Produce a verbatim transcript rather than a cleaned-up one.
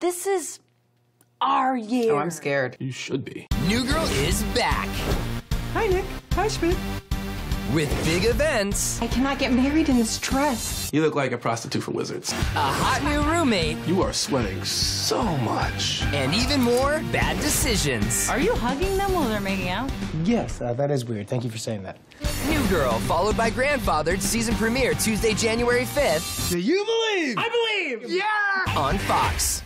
This is our year. Oh, I'm scared. You should be. New Girl is back. Hi, Nick. Hi, Schmidt. With big events. I cannot get married in this dress. You look like a prostitute for wizards. A hot new roommate. You are sweating so much. And even more bad decisions. Are you hugging them while they're making out? Yes, uh, that is weird. Thank you for saying that. New Girl, followed by Grandfathered, season premiere Tuesday, January fifth. Do you believe? I believe! Yeah! On Fox.